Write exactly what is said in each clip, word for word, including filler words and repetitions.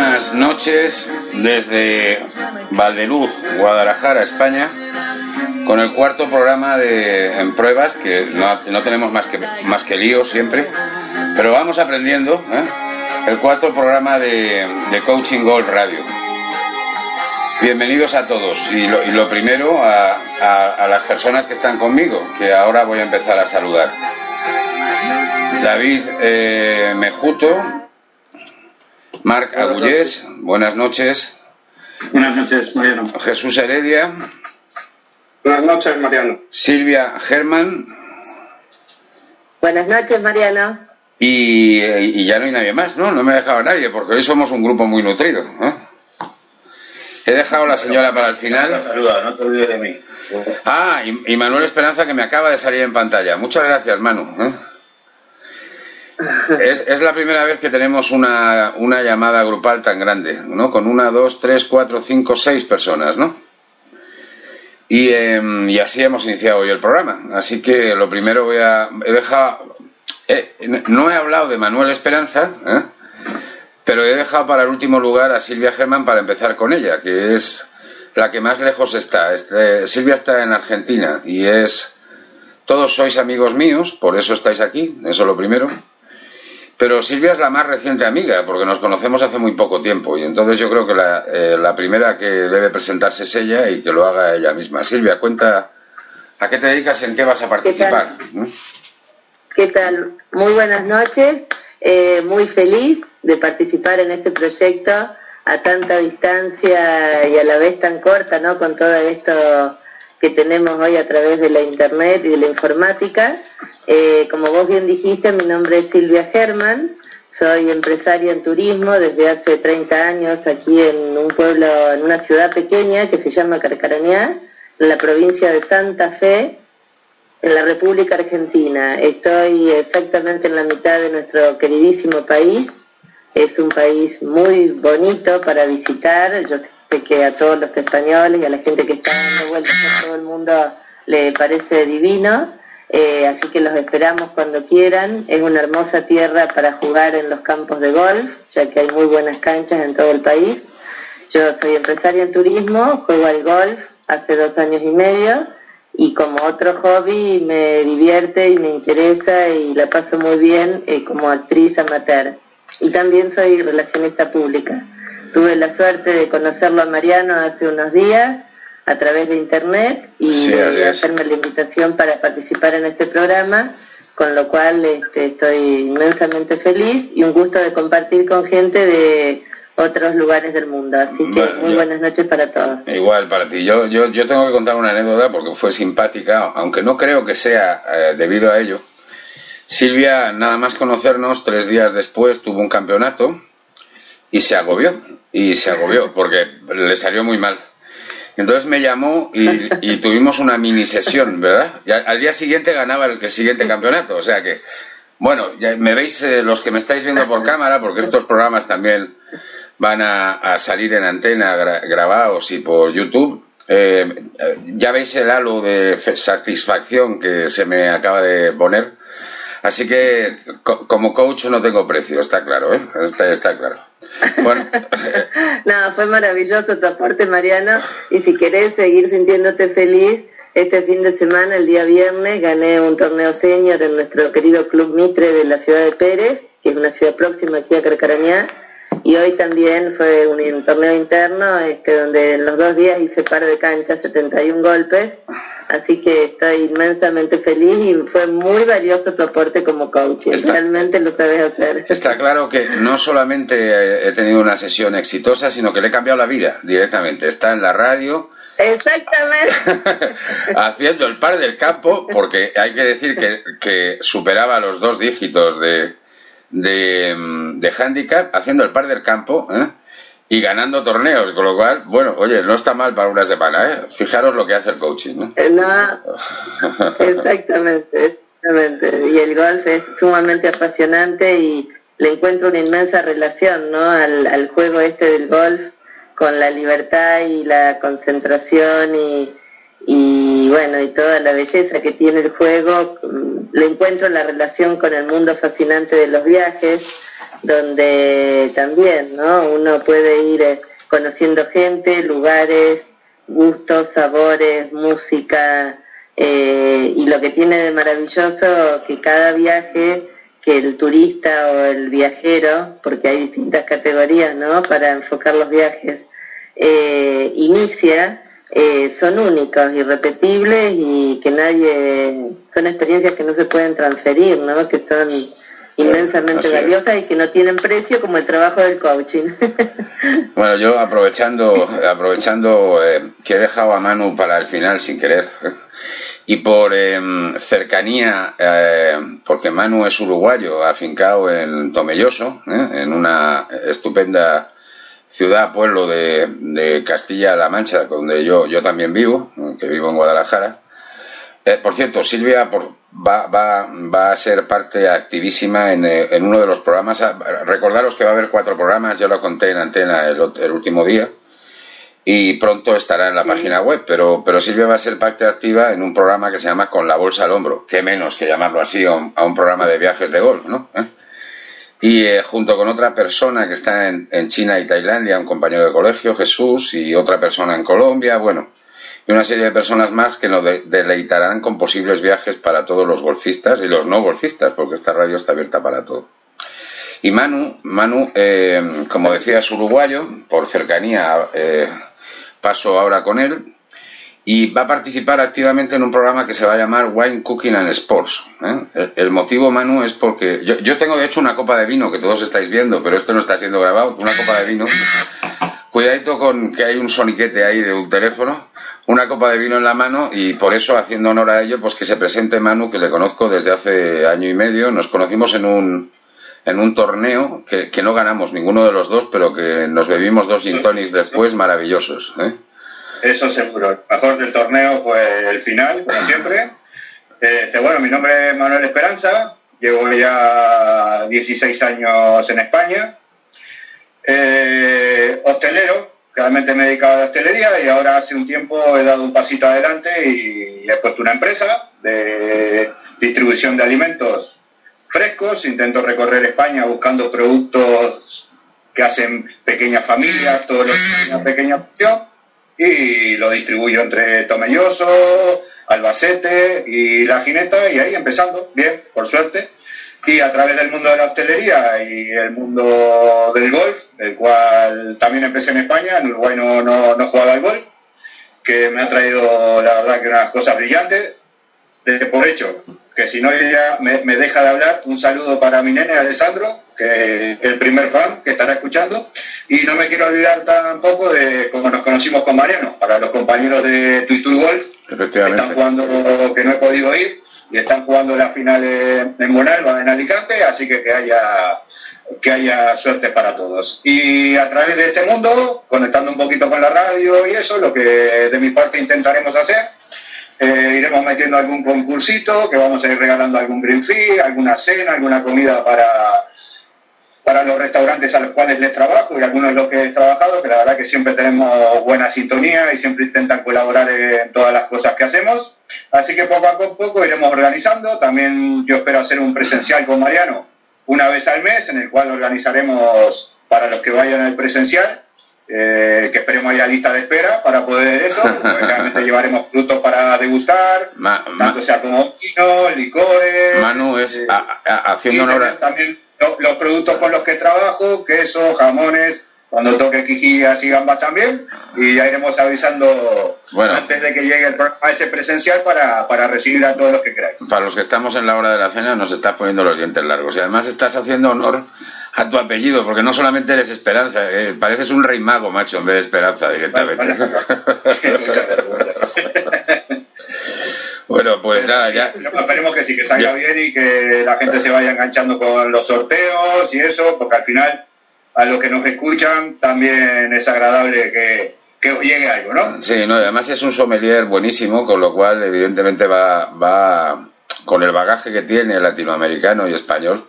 buenas noches desde Valdeluz, Guadalajara, España, con el cuarto programa de en pruebas, que no, no tenemos más que, más que líos siempre, pero vamos aprendiendo, ¿eh? El cuarto programa de, de Coaching Golf Radio. Bienvenidos a todos y lo, y lo primero a, a, a las personas que están conmigo, que ahora voy a empezar a saludar. David eh, Mejuto, Marc Agullés, buenas noches. Buenas noches, Mariano. Jesús Heredia. Buenas noches, Mariano. Silvia Germán. Buenas noches, Mariano. Y, y ya no hay nadie más, ¿no? No me ha dejado nadie, porque hoy somos un grupo muy nutrido, ¿eh? He dejado a la señora para el final. No te saluda, no te olvides de mí. Ah, y, y Manuel Esperanza, que me acaba de salir en pantalla. Muchas gracias, hermano, ¿eh? Es, es la primera vez que tenemos una, una llamada grupal tan grande, ¿no? Con una, dos, tres, cuatro, cinco, seis personas, ¿no? Y, eh, y así hemos iniciado hoy el programa. Así que lo primero voy a... He dejado, eh, no he hablado de Manuel Esperanza, ¿eh? Pero he dejado para el último lugar a Silvia Germán para empezar con ella, que es la que más lejos está. Este, Silvia está en Argentina y es... Todos sois amigos míos, por eso estáis aquí, eso es lo primero. Pero Silvia es la más reciente amiga, porque nos conocemos hace muy poco tiempo, y entonces yo creo que la, eh, la primera que debe presentarse es ella y que lo haga ella misma. Silvia, cuenta a qué te dedicas, en qué vas a participar. ¿Qué tal? ¿Eh? ¿Qué tal? Muy buenas noches, eh, muy feliz de participar en este proyecto a tanta distancia y a la vez tan corta, ¿no? Con todo esto que tenemos hoy a través de la internet y de la informática. Eh, como vos bien dijiste, mi nombre es Silvia Germán, soy empresaria en turismo desde hace treinta años aquí en un pueblo, en una ciudad pequeña que se llama Carcarañá, en la provincia de Santa Fe, en la República Argentina. Estoy exactamente en la mitad de nuestro queridísimo país, es un país muy bonito para visitar. Yo sé que a todos los españoles y a la gente que está dando vueltas por todo el mundo le parece divino, eh, así que los esperamos cuando quieran. Es una hermosa tierra para jugar en los campos de golf, ya que hay muy buenas canchas en todo el país. Yo soy empresaria en turismo, juego al golf hace dos años y medio, y como otro hobby me divierte y me interesa y la paso muy bien eh, como actriz amateur. Y también soy relacionista pública. Tuve la suerte de conocerlo a Mariano hace unos días a través de internet y sí, de hacerme la invitación para participar en este programa, con lo cual este, estoy inmensamente feliz y un gusto de compartir con gente de otros lugares del mundo. Así que bueno, muy yo, buenas noches para todos. Igual para ti. Yo, yo, yo tengo que contar una anécdota porque fue simpática, aunque no creo que sea eh, debido a ello. Silvia, nada más conocernos, tres días después tuvo un campeonato y se agobió, y se agobió porque le salió muy mal. Entonces me llamó y, y tuvimos una mini sesión, ¿verdad? Y al día siguiente ganaba el, el siguiente campeonato, o sea que, bueno, ya me veis eh, los que me estáis viendo por cámara, porque estos programas también van a, a salir en antena gra, grabados y por YouTube. Eh, ya veis el halo de satisfacción que se me acaba de poner, así que co como coach no tengo precio, está claro, ¿eh? Está, está claro. Bueno. No, fue maravilloso tu aporte, Mariano, y si querés seguir sintiéndote feliz, este fin de semana, el día viernes, gané un torneo senior en nuestro querido Club Mitre de la ciudad de Pérez, que es una ciudad próxima aquí a Carcarañá, y hoy también fue un, un torneo interno este, donde en los dos días hice par de canchas, setenta y un golpes, así que estoy inmensamente feliz y fue muy valioso tu aporte como coach. Está, realmente lo sabes hacer. Está claro que no solamente he tenido una sesión exitosa, sino que le he cambiado la vida directamente. Está en la radio. Exactamente. Haciendo el par del campo, porque hay que decir que, que superaba los dos dígitos de... de, de handicap, haciendo el par del campo, ¿eh? Y ganando torneos, con lo cual, bueno, oye, no está mal para una semana, ¿eh? Fijaros lo que hace el coaching, ¿no? No, exactamente, exactamente. Y el golf es sumamente apasionante y le encuentro una inmensa relación, ¿no? Al, al juego este del golf, con la libertad y la concentración y, y y bueno, y toda la belleza que tiene el juego, le encuentro la relación con el mundo fascinante de los viajes, donde también, ¿no?, uno puede ir conociendo gente, lugares, gustos, sabores, música, eh, y lo que tiene de maravilloso que cada viaje, que el turista o el viajero, porque hay distintas categorías, ¿no?, para enfocar los viajes, eh, inicia, eh, son únicos, irrepetibles, y que nadie, son experiencias que no se pueden transferir, ¿no?, que son inmensamente valiosas y que no tienen precio, como el trabajo del coaching. Bueno, yo aprovechando aprovechando eh, que he dejado a Manu para el final sin querer, y por eh, cercanía, eh, porque Manu es uruguayo, afincado en Tomelloso, eh, en una estupenda ciudad, pueblo de, de Castilla-La Mancha, donde yo, yo también vivo, que vivo en Guadalajara. Eh, por cierto, Silvia por, va, va, va a ser parte activísima en, en uno de los programas. Recordaros que va a haber cuatro programas, ya lo conté en Antena el, el último día. Y pronto estará en la sí. página web, pero, pero Silvia va a ser parte activa en un programa que se llama Con la Bolsa al Hombro. Qué menos que llamarlo así a un, a un programa de viajes de golf, ¿no? ¿Eh? Y eh, junto con otra persona que está en, en China y Tailandia, un compañero de colegio, Jesús, y otra persona en Colombia, bueno, y una serie de personas más que nos de, deleitarán con posibles viajes para todos los golfistas y los no golfistas, porque esta radio está abierta para todos. Y Manu, Manu eh, como decía, es uruguayo, por cercanía... Eh, paso ahora con él, y va a participar activamente en un programa que se va a llamar Wine Cooking and Sports, ¿eh? El, el motivo, Manu, es porque yo, yo tengo de hecho una copa de vino que todos estáis viendo, pero esto no está siendo grabado, una copa de vino, cuidadito con que hay un soniquete ahí de un teléfono, una copa de vino en la mano, y por eso, haciendo honor a ello, pues que se presente Manu, que le conozco desde hace año y medio, nos conocimos en un en un torneo que, que no ganamos ninguno de los dos, pero que nos bebimos dos gin tonics después maravillosos, ¿eh? Eso seguro. El mejor del torneo fue el final, como siempre. Este, bueno, mi nombre es Manuel Esperanza, llevo ya dieciséis años en España, eh, hostelero, realmente me he dedicado a la hostelería, y ahora hace un tiempo he dado un pasito adelante y he puesto una empresa de distribución de alimentos frescos. Intento recorrer España buscando productos que hacen pequeñas familias, todos los días una pequeña opción, y lo distribuyo entre Tomelloso, Albacete y La Gineta, y ahí empezando, bien, por suerte, y a través del mundo de la hostelería y el mundo del golf, el cual también empecé en España, en Uruguay no, no, no jugaba al golf, que me ha traído, la verdad, que unas cosas brillantes, de por hecho, que si no ella me, me deja de hablar. Un saludo para mi nene Alessandro, que es el primer fan que estará escuchando, y no me quiero olvidar tampoco de cómo nos conocimos con Mariano, para los compañeros de Twitter Golf, que están jugando, que no he podido ir, y están jugando la final en Bonalba, en Alicante, así que que haya, que haya suerte para todos. Y a través de este mundo, conectando un poquito con la radio y eso, lo que de mi parte intentaremos hacer, Eh, iremos metiendo algún concursito, que vamos a ir regalando algún green fee, alguna cena, alguna comida para, para los restaurantes a los cuales les trabajo y algunos de los que he trabajado, que la verdad que siempre tenemos buena sintonía y siempre intentan colaborar en todas las cosas que hacemos. Así que poco a poco iremos organizando. También yo espero hacer un presencial con Mariano una vez al mes, en el cual organizaremos para los que vayan al presencial. Eh, que esperemos haya lista de espera para poder eso, porque realmente llevaremos frutos para degustar, ma, ma, tanto sea como vino, licores. Manu es eh, a, a, haciendo honor a... también lo, los productos con los que trabajo, queso, jamones, cuando toque quijillas y gambas también, y ya iremos avisando, bueno, antes de que llegue el, a ese presencial para, para recibir a todos los que queráis. Para los que estamos en la hora de la cena nos estás poniendo los dientes largos, y además estás haciendo honor a tu apellido, porque no solamente eres Esperanza, eh, pareces un rey mago, macho, en vez de Esperanza directamente. Vale, vale. Bueno, pues nada, ya... Esperemos que sí, que salga ya bien, y que la gente se vaya enganchando con los sorteos y eso, porque al final a los que nos escuchan también es agradable que, que os llegue algo, ¿no? Sí, no, además es un sommelier buenísimo, con lo cual evidentemente va, va con el bagaje que tiene, latinoamericano y español,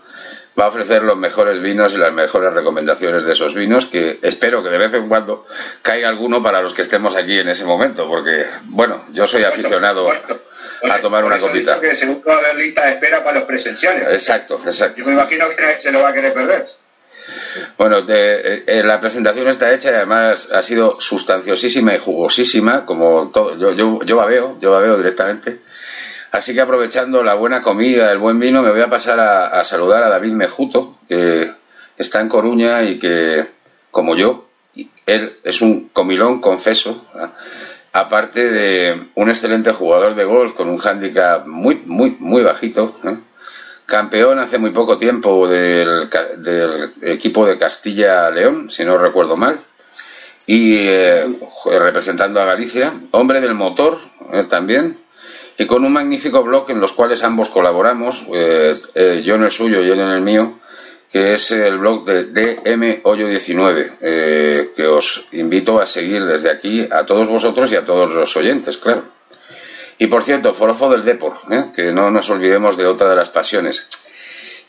va a ofrecer los mejores vinos y las mejores recomendaciones de esos vinos, que espero que de vez en cuando caiga alguno para los que estemos aquí en ese momento, porque, bueno, yo soy aficionado bueno, a tomar una copita. Que seguro va a haber lista de espera para los presenciales. Exacto, exacto. Yo me imagino que se lo va a querer perder. Bueno, de, eh, la presentación está hecha y además ha sido sustanciosísima y jugosísima, como todo. Yo, yo, yo babeo, yo babeo directamente. Así que aprovechando la buena comida, el buen vino, me voy a pasar a, a saludar a David Mejuto, que está en Coruña y que, como yo, él es un comilón, confeso, ¿verdad? Aparte de un excelente jugador de golf con un hándicap muy, muy, muy bajito, ¿no? Campeón hace muy poco tiempo del, del equipo de Castilla-León, si no recuerdo mal, y eh, representando a Galicia, hombre del motor eh, también, y con un magnífico blog en los cuales ambos colaboramos, eh, eh, yo en el suyo y él en el mío, que es el blog de D M Hoyo diecinueve, eh, que os invito a seguir desde aquí a todos vosotros y a todos los oyentes, claro. Y por cierto, forofo del Depor, ¿eh? Que no nos olvidemos de otra de las pasiones.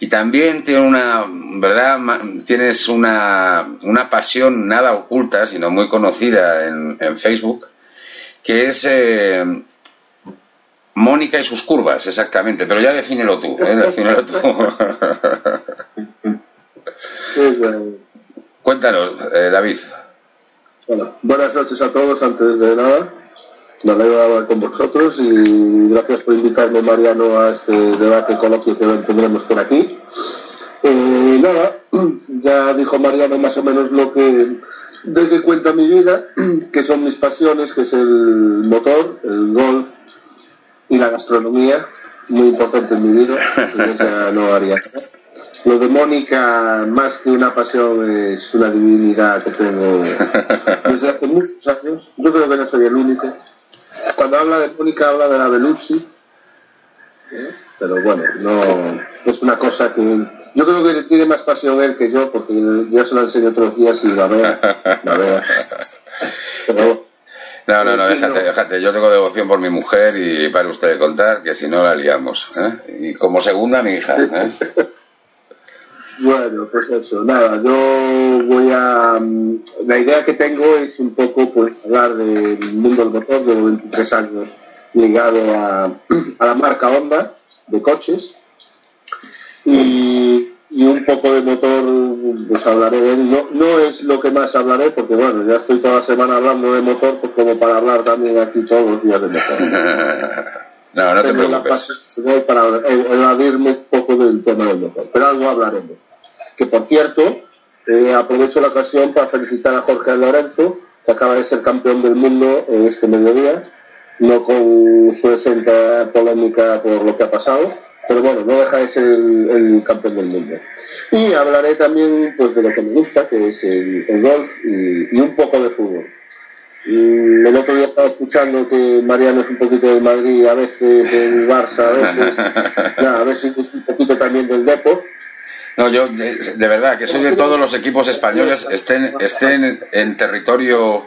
Y también tiene una, ¿verdad? Tienes una, una pasión nada oculta, sino muy conocida en, en Facebook, que es... Eh, Mónica y sus curvas, exactamente, pero ya defínelo tú, ¿eh? Defínelo tú. Cuéntanos, eh, David. Bueno, buenas noches a todos, antes de nada. Me alegro hablar con vosotros y gracias por invitarme, Mariano, a este debate coloquio que tendremos por aquí. Eh, nada, ya dijo Mariano más o menos lo que... de que cuenta mi vida, que son mis pasiones, que es el motor, el golf, y la gastronomía, muy importante en mi vida, esa no haría. Lo de Mónica, más que una pasión, es una divinidad que tengo desde hace muchos años. Yo creo que no soy el único. Cuando habla de Mónica, habla de la Belucci. Pero bueno, no es una cosa que... Yo creo que tiene más pasión él que yo, porque ya se lo enseño otros días y la vea, la vea. Pero... No, no, no, déjate, déjate. Yo tengo devoción por mi mujer y para usted de contar, que si no la liamos, ¿eh? Y como segunda, mi hija, ¿eh? Bueno, pues eso, nada, yo voy a... La idea que tengo es un poco, pues, hablar del mundo del motor. Llevo veintitrés años ligado a, a la marca Honda de coches. Y... y un poco de motor, pues hablaré de él. No, no es lo que más hablaré, porque bueno, ya estoy toda la semana hablando de motor, pues como para hablar también aquí todos los días de motor. No, no te preocupes. Para evadirme un poco del tema del motor, pero algo hablaremos. Que por cierto, eh, aprovecho la ocasión para felicitar a Jorge Lorenzo, que acaba de ser campeón del mundo eh, este mediodía, no con su exenta polémica por lo que ha pasado. Pero bueno, no deja de ser el, el campeón del mundo. Y hablaré también, pues, de lo que me gusta, que es el, el golf y, y un poco de fútbol. Y el otro día estaba escuchando que Mariano es un poquito del Madrid, a veces del Barça, a veces... Nada, a veces es un poquito también del Depor. No, yo de, de verdad que soy de todos los equipos españoles, estén, estén en, en territorio...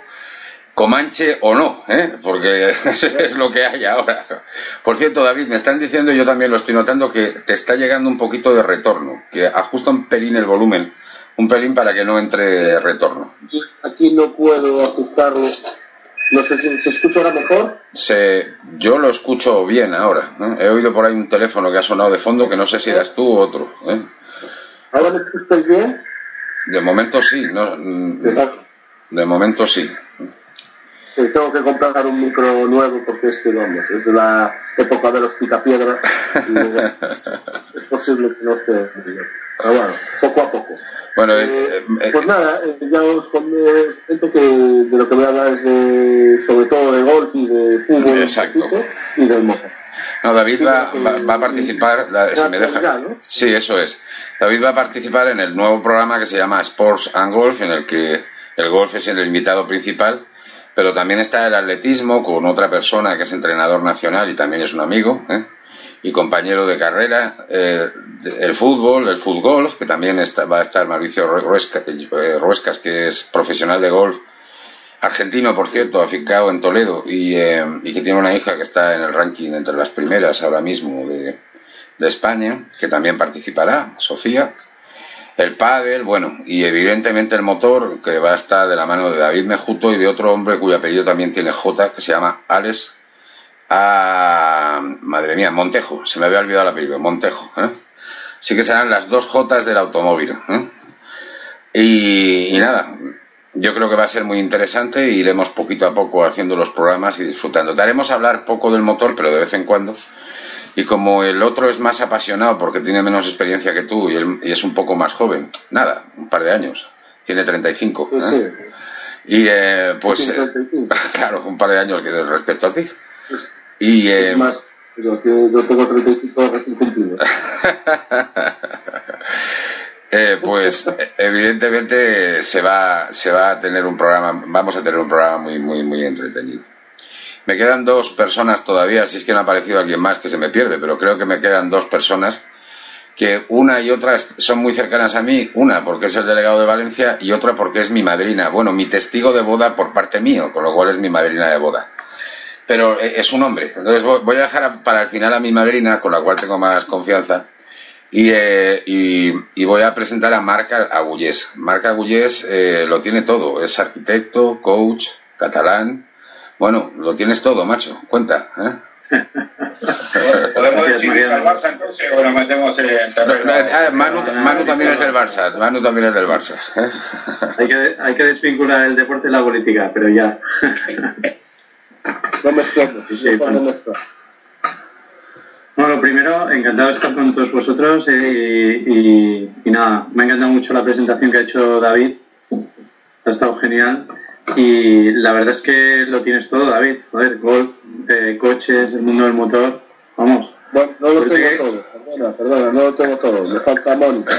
Comanche o no, ¿eh? Porque es lo que hay ahora. Por cierto, David, me están diciendo, y yo también lo estoy notando, que te está llegando un poquito de retorno, que ajusta un pelín el volumen, un pelín para que no entre retorno. Aquí no puedo ajustarlo. No sé si se escucha ahora mejor. Se, yo lo escucho bien ahora, ¿eh? He oído por ahí un teléfono que ha sonado de fondo, que no sé si eras tú o otro, ¿eh? ¿Ahora me escucháis bien? De momento sí, no, de momento sí. Sí, tengo que comprar un micro nuevo porque este, vamos, es de la época de los picapiedras. Es posible que no esté. Pero bueno, poco a poco. Bueno, eh, eh, pues eh, nada, eh, ya os comento que de lo que voy a hablar es de, sobre todo de golf y de fútbol. Exacto. Y del motor. No, David va, va, va a participar. La, si me deja. Sí, eso es. David va a participar en el nuevo programa que se llama Sports and Golf, en el que el golf es el invitado principal. Pero también está el atletismo con otra persona que es entrenador nacional y también es un amigo, ¿eh? Y compañero de carrera, eh, el fútbol, el futgolf, que también está, va a estar Mauricio Ruescas, que es profesional de golf, argentino, por cierto, afincado en Toledo, y, eh, y que tiene una hija que está en el ranking entre las primeras ahora mismo de, de España, que también participará, Sofía. el pádel, bueno, y evidentemente el motor, que va a estar de la mano de David Mejuto y de otro hombre cuyo apellido también tiene J, que se llama Alex, a, madre mía, Montejo, se me había olvidado el apellido, Montejo, ¿eh? Sí que serán las dos Jotas del automóvil, ¿eh? Y, y nada, yo creo que va a ser muy interesante y iremos poquito a poco haciendo los programas y disfrutando. Te haremos hablar poco del motor, pero de vez en cuando. Y como el otro es más apasionado porque tiene menos experiencia que tú y, él, y es un poco más joven, nada, un par de años, tiene treinta y cinco, ¿eh? Sí, sí. Y eh, pues, eh, claro, un par de años que respecto a ti. Es, y, es eh, más, pero que yo tengo treinta y cinco recién cumplidos. Eh, pues evidentemente se va, se va a tener un programa, vamos a tener un programa muy, muy, muy entretenido. Me quedan dos personas todavía, si es que no ha aparecido alguien más que se me pierde, pero creo que me quedan dos personas que una y otra son muy cercanas a mí, una porque es el delegado de Valencia y otra porque es mi madrina, bueno, mi testigo de boda por parte mío, con lo cual es mi madrina de boda. Pero es un hombre, entonces voy a dejar para el final a mi madrina, con la cual tengo más confianza, y, eh, y, y voy a presentar a Marc Agullés. Marc Agullés eh, lo tiene todo, es arquitecto, coach, catalán. Bueno, lo tienes todo, macho. Cuenta, ¿eh? ¿Podemos decir que al Barça entonces o nos metemos en terreno? Ah, Manu, Manu también es del Barça. Manu también es del Barça. Hay que, hay que desvincular el deporte de la política, pero ya. No mezclamos. Sí, bueno. Bueno, primero, encantado de estar con todos vosotros. Eh, y, y, y nada, me ha encantado mucho la presentación que ha hecho David. Ha estado genial. Y la verdad es que lo tienes todo, David. Joder, golf, eh, coches, el mundo del motor. Vamos. Bueno, no lo tengo que... todo. Perdona, perdona, no lo tengo todo. Me falta Mónica.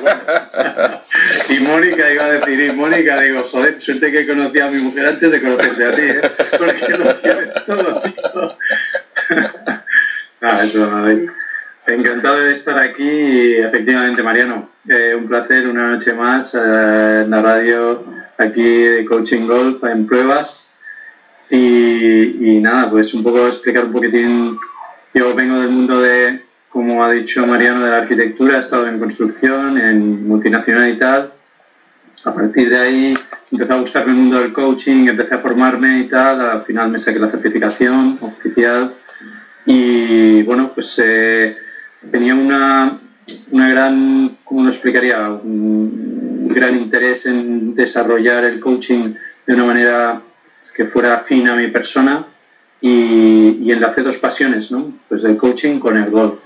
Bueno. Y Mónica iba a decir, y Mónica, digo, joder, suerte que conocí a mi mujer antes de conocerte a ti, ¿eh? Porque lo tienes todo, tío. Ah, eso, David. Encantado de estar aquí y efectivamente, Mariano, eh, un placer, una noche más eh, en la radio aquí de Coaching Golf en pruebas y, y nada, pues un poco explicar un poquitín. Yo vengo del mundo de, como ha dicho Mariano, de la arquitectura, he estado en construcción, en multinacional y tal. A partir de ahí empezó a gustarme el mundo del coaching, empecé a formarme y tal, al final me saqué la certificación oficial y bueno, pues eh, tenía una, una gran, ¿cómo lo explicaría? Un gran interés en desarrollar el coaching de una manera que fuera afín a mi persona y, y enlacé dos pasiones, ¿no? Pues el coaching con el golf.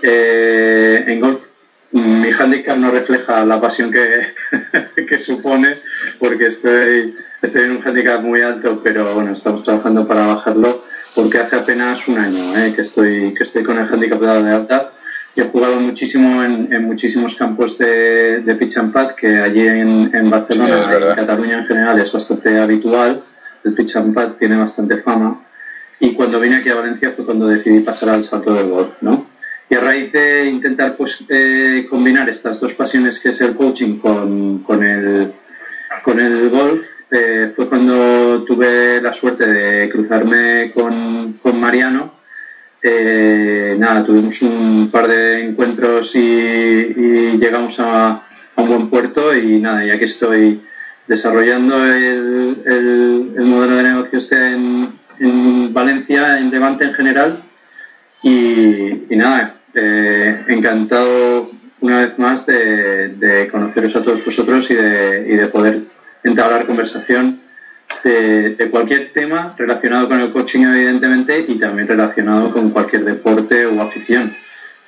Eh, en golf mi handicap no refleja la pasión que, que supone porque estoy, estoy en un handicap muy alto, pero bueno, estamos trabajando para bajarlo porque hace apenas un año eh, que, estoy, que estoy con el handicap de alta. He jugado muchísimo en, en muchísimos campos de, de pitch and pad, que allí en, en Barcelona, sí, en Cataluña en general, es bastante habitual. El pitch and pad tiene bastante fama. Y cuando vine aquí a Valencia fue cuando decidí pasar al salto del golf, ¿no? Y a raíz de intentar pues, eh, combinar estas dos pasiones, que es el coaching con, con, el, con el golf, eh, fue cuando tuve la suerte de cruzarme con, con Mariano. Eh, nada, tuvimos un par de encuentros y, y llegamos a, a un buen puerto y nada, ya que estoy desarrollando el, el, el modelo de negocio este en, en Valencia, en Levante en general y, y nada, eh, encantado una vez más de, de conoceros a todos vosotros y de, y de poder entablar conversación De, de cualquier tema relacionado con el coaching evidentemente y también relacionado con cualquier deporte o afición,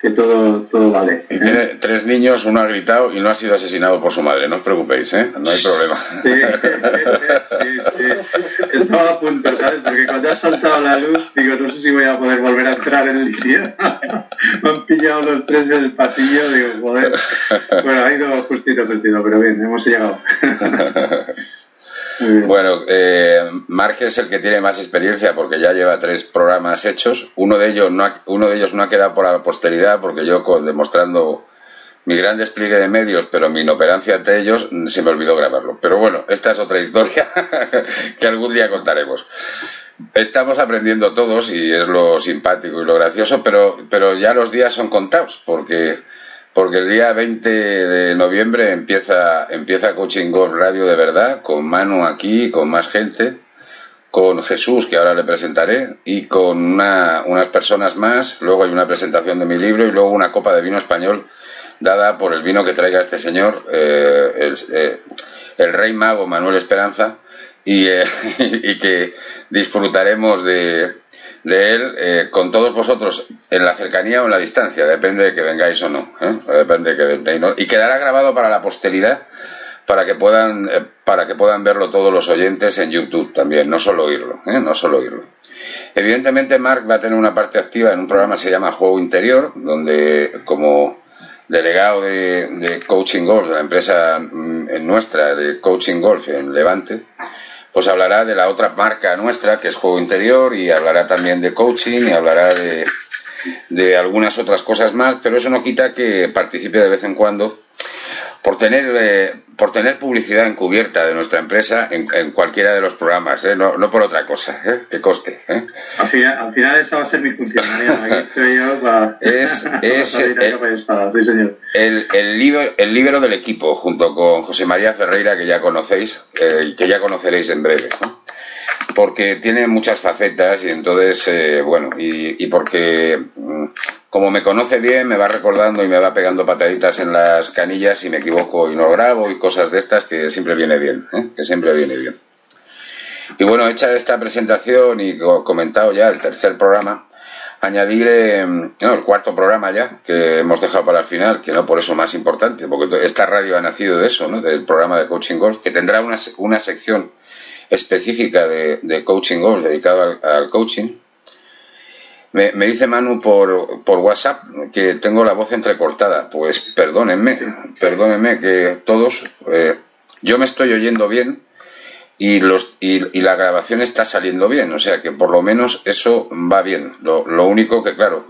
que todo, todo vale, ¿eh? Tiene tres niños, uno ha gritado y no ha sido asesinado por su madre, no os preocupéis, ¿eh? No hay problema. Sí, sí, sí. Estaba a punto, ¿sabes? Porque cuando ha saltado la luz digo, no sé si voy a poder volver a entrar en el día. Me han pillado los tres en el pasillo, digo, joder. Bueno, ha ido justito, justito, pero bien, hemos llegado. Bueno, eh, Marc es el que tiene más experiencia porque ya lleva tres programas hechos. Uno de ellos no ha, uno de ellos no ha quedado por la posteridad porque yo, con, demostrando mi gran despliegue de medios, pero mi inoperancia ante ellos, se me olvidó grabarlo. Pero bueno, esta es otra historia que algún día contaremos. Estamos aprendiendo todos y es lo simpático y lo gracioso, pero, pero ya los días son contados porque... porque el día veinte de noviembre empieza, empieza Coaching Golf Radio de verdad, con Manu aquí, con más gente, con Jesús, que ahora le presentaré, y con una, unas personas más. Luego hay una presentación de mi libro y luego una copa de vino español dada por el vino que traiga este señor, eh, el, eh, el rey mago Manuel Esperanza, y, eh, y que disfrutaremos de, de él eh, con todos vosotros, en la cercanía o en la distancia, depende de que vengáis o no, ¿eh? depende de que vengáis, ¿no? Y quedará grabado para la posteridad, para que puedan eh, para que puedan verlo todos los oyentes en YouTube también, no solo oírlo, ¿eh? no solo oírlo. Evidentemente Marc va a tener una parte activa en un programa que se llama Juego Interior, donde como delegado de, de Coaching Golf, de la empresa nuestra de Coaching Golf en Levante, pues hablará de la otra marca nuestra, que es Juego Interior, y hablará también de coaching, y hablará de, de algunas otras cosas más, pero eso no quita que participe de vez en cuando, por tener eh, por tener publicidad encubierta de nuestra empresa en, en cualquiera de los programas, ¿eh? no, no por otra cosa, ¿eh? que conste, ¿eh? Al final, al final esa va a ser mi función, Mariano. Aquí estoy yo para... Es, es el, el, sí, el, el, líbero, el líbero del equipo, junto con José María Ferreira, que ya conocéis, eh, que ya conoceréis en breve, ¿no? Porque tiene muchas facetas y entonces, eh, bueno, y, y porque... Mmm, como me conoce bien, me va recordando y me va pegando pataditas en las canillas si me equivoco y no grabo y cosas de estas, que siempre viene bien, ¿eh? que siempre viene bien. Y bueno, hecha esta presentación y comentado ya el tercer programa, añadiré, no, el cuarto programa ya, que hemos dejado para el final, que no por eso más importante, porque esta radio ha nacido de eso, ¿no? Del programa de Coaching Golf, que tendrá una, una sección específica de, de Coaching Golf, dedicada al, al coaching. Me, me dice Manu por, por WhatsApp que tengo la voz entrecortada. Pues perdónenme, perdónenme que todos... Eh, yo me estoy oyendo bien y, los, y, y la grabación está saliendo bien. O sea que por lo menos eso va bien. Lo, lo único que, claro,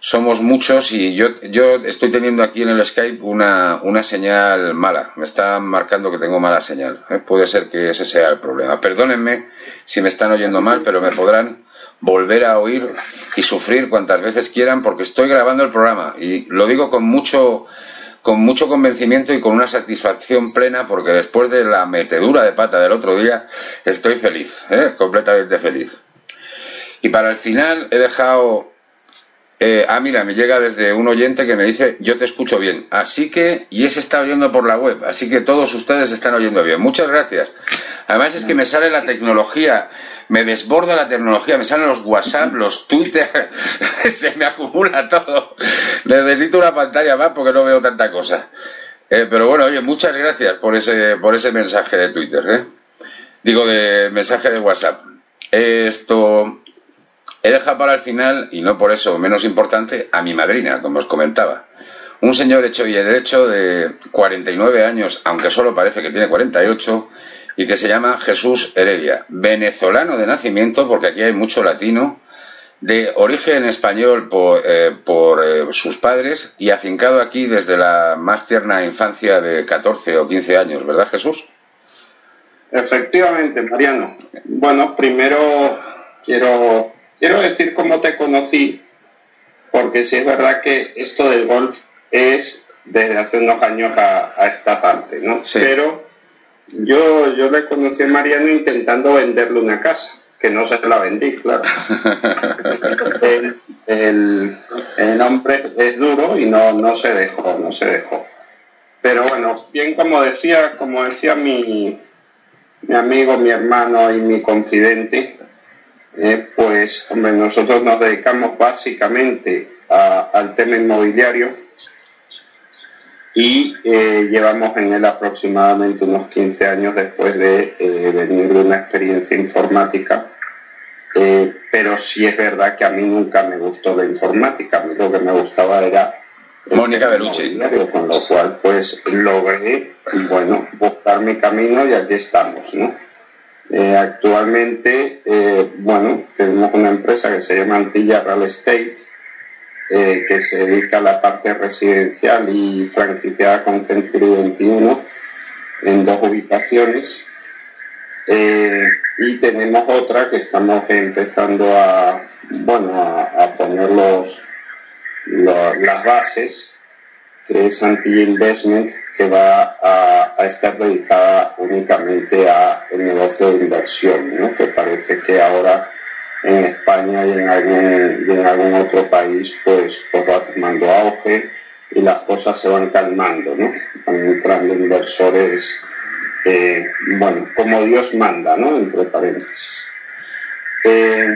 somos muchos y yo, yo estoy teniendo aquí en el Skype una, una señal mala. Me está marcando que tengo mala señal. Eh, puede ser que ese sea el problema. Perdónenme si me están oyendo mal, pero me podrán... volver a oír y sufrir cuantas veces quieran, porque estoy grabando el programa y lo digo con mucho con mucho convencimiento y con una satisfacción plena, porque después de la metedura de pata del otro día estoy feliz, ¿eh? completamente feliz. Y para el final he dejado eh, ah mira, me llega desde un oyente que me dice: yo te escucho bien, así que, y se está oyendo por la web, así que todos ustedes están oyendo bien. Muchas gracias. Además es que me sale la tecnología. Me desborda la tecnología, me salen los WhatsApp, los Twitter, se me acumula todo. Necesito una pantalla más porque no veo tanta cosa. Eh, pero bueno, oye, muchas gracias por ese por ese mensaje de Twitter, ¿eh? Digo, de mensaje de WhatsApp. Esto he dejado para el final, y no por eso menos importante, a mi madrina, como os comentaba. Un señor hecho y derecho de cuarenta y nueve años, aunque solo parece que tiene cuarenta y ocho, y que se llama Jesús Heredia, venezolano de nacimiento, porque aquí hay mucho latino, de origen español por, eh, por eh, sus padres, y afincado aquí desde la más tierna infancia de catorce o quince años, ¿verdad, Jesús? Efectivamente, Mariano. Bueno, primero quiero, quiero decir cómo te conocí, porque sí es verdad que esto del golf es desde hace unos años a, a esta parte, ¿no? Sí. Pero... Yo, yo le conocí a Mariano intentando venderle una casa, que no se la vendí, claro. el, el, el hombre es duro y no, no se dejó, no se dejó. Pero bueno, bien como decía, como decía mi, mi amigo, mi hermano y mi confidente, eh, pues hombre, nosotros nos dedicamos básicamente a, al tema inmobiliario. Y eh, llevamos en él aproximadamente unos quince años después de eh, venir de una experiencia informática. Eh, pero sí es verdad que a mí nunca me gustó la informática. A mí lo que me gustaba era... Mónica Belucci. Con lo cual, pues, logré, bueno, buscar mi camino y aquí estamos, ¿no? Eh, actualmente, eh, bueno, tenemos una empresa que se llama Antilla Real Estate, Eh, que se dedica a la parte residencial y franquiciada con Century veintiuno en dos ubicaciones, eh, y tenemos otra que estamos empezando a, bueno, a, a poner los, los, las bases, que es anti-investment, que va a, a estar dedicada únicamente al negocio de inversión, ¿no? Que parece que ahora en España y en algún, y en algún otro país pues, pues va tomando auge y las cosas se van calmando, ¿no? Van entrando inversores, eh, bueno, como Dios manda, ¿no? Entre paréntesis. Eh,